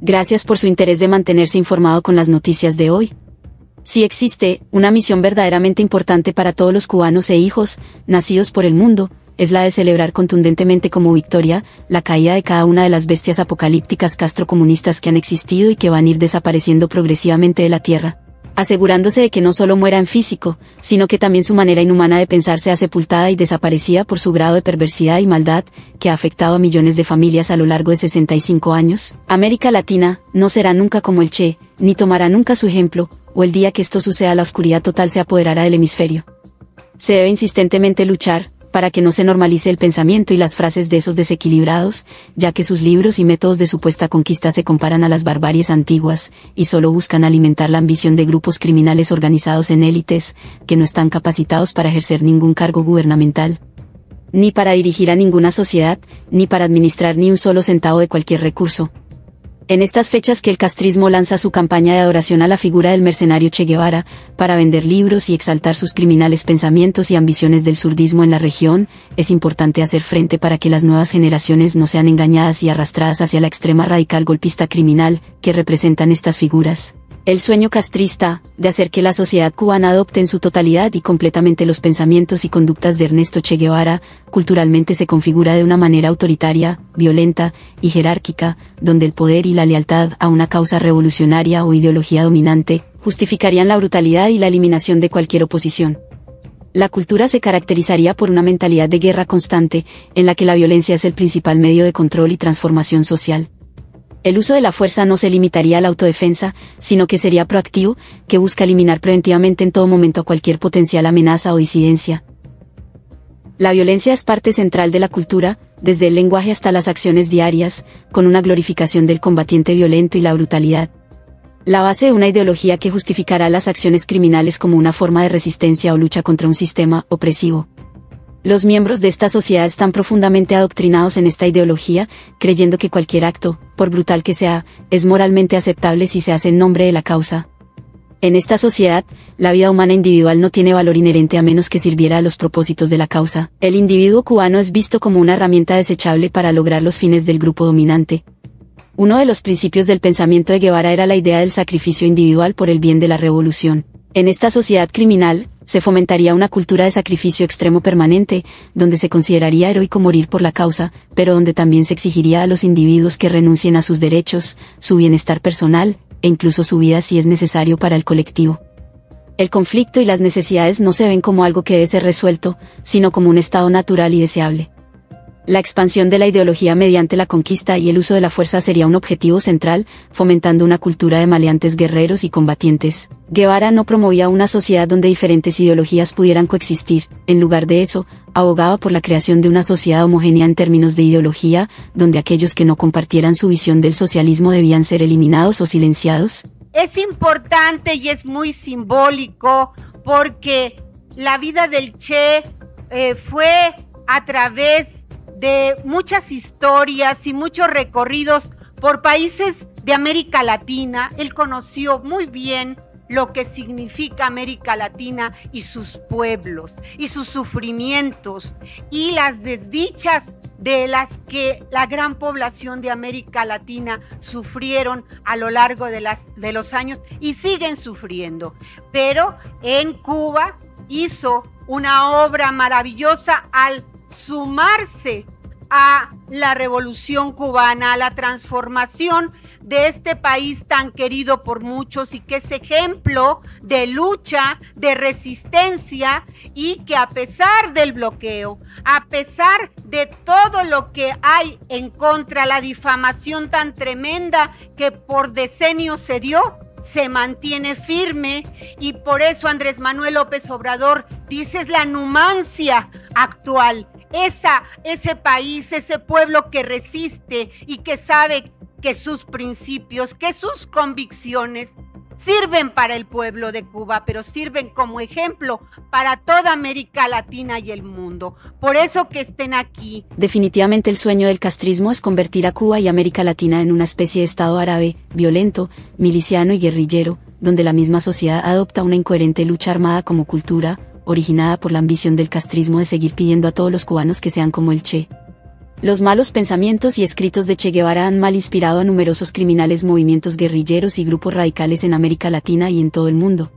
Gracias por su interés de mantenerse informado con las noticias de hoy. Sí existe una misión verdaderamente importante para todos los cubanos e hijos, nacidos por el mundo, es la de celebrar contundentemente como victoria la caída de cada una de las bestias apocalípticas castrocomunistas que han existido y que van a ir desapareciendo progresivamente de la tierra, asegurándose de que no solo muera en físico, sino que también su manera inhumana de pensar sea sepultada y desaparecida por su grado de perversidad y maldad, que ha afectado a millones de familias a lo largo de 65 años. América Latina no será nunca como el Che, ni tomará nunca su ejemplo, o el día que esto suceda la oscuridad total se apoderará del hemisferio. Se debe insistentemente luchar para que no se normalice el pensamiento y las frases de esos desequilibrados, ya que sus libros y métodos de supuesta conquista se comparan a las barbaries antiguas, y solo buscan alimentar la ambición de grupos criminales organizados en élites, que no están capacitados para ejercer ningún cargo gubernamental, ni para dirigir a ninguna sociedad, ni para administrar ni un solo centavo de cualquier recurso. En estas fechas que el castrismo lanza su campaña de adoración a la figura del mercenario Che Guevara, para vender libros y exaltar sus criminales pensamientos y ambiciones del surdismo en la región, es importante hacer frente para que las nuevas generaciones no sean engañadas y arrastradas hacia la extrema radical golpista criminal que representan estas figuras. El sueño castrista, de hacer que la sociedad cubana adopte en su totalidad y completamente los pensamientos y conductas de Ernesto Che Guevara, culturalmente se configura de una manera autoritaria, violenta y jerárquica, donde el poder y la lealtad a una causa revolucionaria o ideología dominante justificarían la brutalidad y la eliminación de cualquier oposición. La cultura se caracterizaría por una mentalidad de guerra constante, en la que la violencia es el principal medio de control y transformación social. El uso de la fuerza no se limitaría a la autodefensa, sino que sería proactivo, que busca eliminar preventivamente en todo momento a cualquier potencial amenaza o disidencia. La violencia es parte central de la cultura, desde el lenguaje hasta las acciones diarias, con una glorificación del combatiente violento y la brutalidad. La base de una ideología que justificará las acciones criminales como una forma de resistencia o lucha contra un sistema opresivo. Los miembros de esta sociedad están profundamente adoctrinados en esta ideología, creyendo que cualquier acto, por brutal que sea, es moralmente aceptable si se hace en nombre de la causa. En esta sociedad, la vida humana individual no tiene valor inherente a menos que sirviera a los propósitos de la causa. El individuo cubano es visto como una herramienta desechable para lograr los fines del grupo dominante. Uno de los principios del pensamiento de Guevara era la idea del sacrificio individual por el bien de la revolución. En esta sociedad criminal, se fomentaría una cultura de sacrificio extremo permanente, donde se consideraría heroico morir por la causa, pero donde también se exigiría a los individuos que renuncien a sus derechos, su bienestar personal, e incluso su vida si es necesario para el colectivo. El conflicto y las necesidades no se ven como algo que debe ser resuelto, sino como un estado natural y deseable. La expansión de la ideología mediante la conquista y el uso de la fuerza sería un objetivo central, fomentando una cultura de maleantes guerreros y combatientes. Guevara no promovía una sociedad donde diferentes ideologías pudieran coexistir, en lugar de eso, abogaba por la creación de una sociedad homogénea en términos de ideología, donde aquellos que no compartieran su visión del socialismo debían ser eliminados o silenciados. Es importante y es muy simbólico porque la vida del Che fue a través de muchas historias y muchos recorridos por países de América Latina. Él conoció muy bien lo que significa América Latina y sus pueblos, y sus sufrimientos, y las desdichas de las que la gran población de América Latina sufrieron a lo largo de los años y siguen sufriendo. Pero en Cuba hizo una obra maravillosa al sumarse a la revolución cubana, a la transformación de este país tan querido por muchos y que es ejemplo de lucha, de resistencia y que a pesar del bloqueo, a pesar de todo lo que hay en contra, la difamación tan tremenda que por decenios se dio, se mantiene firme y por eso Andrés Manuel López Obrador dice es la numancia actual. Ese país, ese pueblo que resiste y que sabe que sus principios, que sus convicciones sirven para el pueblo de Cuba, pero sirven como ejemplo para toda América Latina y el mundo. Por eso que estén aquí. Definitivamente el sueño del castrismo es convertir a Cuba y América Latina en una especie de estado árabe, violento, miliciano y guerrillero, donde la misma sociedad adopta una incoherente lucha armada como cultura, originada por la ambición del castrismo de seguir pidiendo a todos los cubanos que sean como el Che. Los malos pensamientos y escritos de Che Guevara han mal inspirado a numerosos criminales, movimientos guerrilleros y grupos radicales en América Latina y en todo el mundo.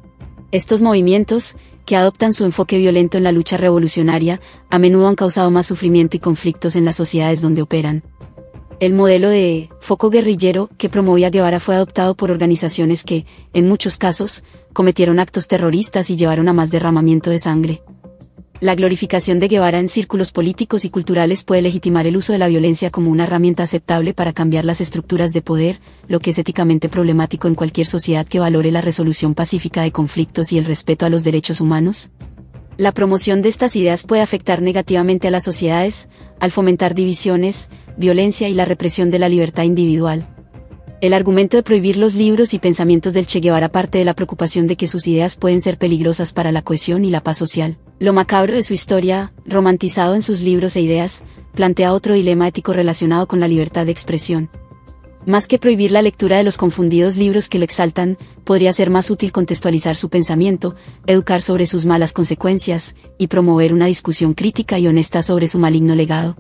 Estos movimientos, que adoptan su enfoque violento en la lucha revolucionaria, a menudo han causado más sufrimiento y conflictos en las sociedades donde operan. El modelo de foco guerrillero que promovía Guevara fue adoptado por organizaciones que, en muchos casos, cometieron actos terroristas y llevaron a más derramamiento de sangre. La glorificación de Guevara en círculos políticos y culturales puede legitimar el uso de la violencia como una herramienta aceptable para cambiar las estructuras de poder, lo que es éticamente problemático en cualquier sociedad que valore la resolución pacífica de conflictos y el respeto a los derechos humanos. La promoción de estas ideas puede afectar negativamente a las sociedades, al fomentar divisiones, violencia y la represión de la libertad individual. El argumento de prohibir los libros y pensamientos del Che Guevara parte de la preocupación de que sus ideas pueden ser peligrosas para la cohesión y la paz social. Lo macabro de su historia, romantizado en sus libros e ideas, plantea otro dilema ético relacionado con la libertad de expresión. Más que prohibir la lectura de los confundidos libros que lo exaltan, podría ser más útil contextualizar su pensamiento, educar sobre sus malas consecuencias, y promover una discusión crítica y honesta sobre su maligno legado.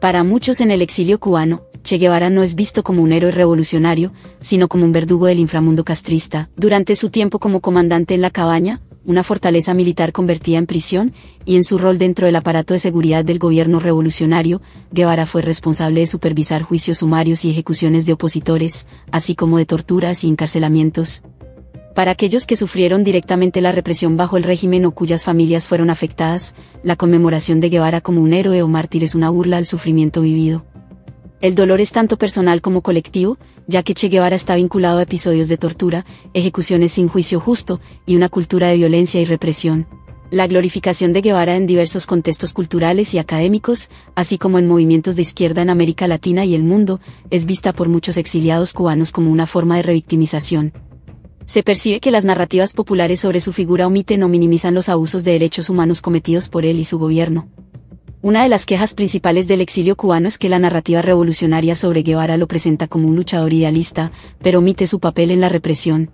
Para muchos en el exilio cubano, Che Guevara no es visto como un héroe revolucionario, sino como un verdugo del inframundo castrista. Durante su tiempo como comandante en La Cabaña, una fortaleza militar convertida en prisión, y en su rol dentro del aparato de seguridad del gobierno revolucionario, Guevara fue responsable de supervisar juicios sumarios y ejecuciones de opositores, así como de torturas y encarcelamientos. Para aquellos que sufrieron directamente la represión bajo el régimen o cuyas familias fueron afectadas, la conmemoración de Guevara como un héroe o mártir es una burla al sufrimiento vivido. El dolor es tanto personal como colectivo, ya que Che Guevara está vinculado a episodios de tortura, ejecuciones sin juicio justo, y una cultura de violencia y represión. La glorificación de Guevara en diversos contextos culturales y académicos, así como en movimientos de izquierda en América Latina y el mundo, es vista por muchos exiliados cubanos como una forma de revictimización. Se percibe que las narrativas populares sobre su figura omiten o minimizan los abusos de derechos humanos cometidos por él y su gobierno. Una de las quejas principales del exilio cubano es que la narrativa revolucionaria sobre Guevara lo presenta como un luchador idealista, pero omite su papel en la represión.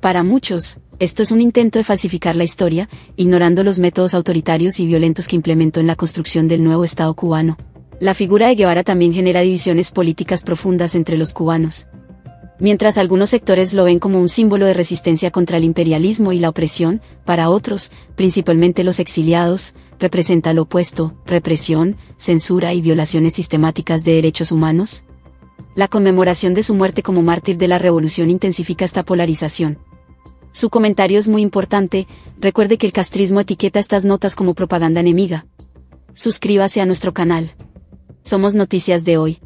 Para muchos, esto es un intento de falsificar la historia, ignorando los métodos autoritarios y violentos que implementó en la construcción del nuevo Estado cubano. La figura de Guevara también genera divisiones políticas profundas entre los cubanos. Mientras algunos sectores lo ven como un símbolo de resistencia contra el imperialismo y la opresión, para otros, principalmente los exiliados, representa lo opuesto: represión, censura y violaciones sistemáticas de derechos humanos. La conmemoración de su muerte como mártir de la revolución intensifica esta polarización. Su comentario es muy importante, recuerde que el castrismo etiqueta estas notas como propaganda enemiga. Suscríbase a nuestro canal. Somos Noticias de Hoy.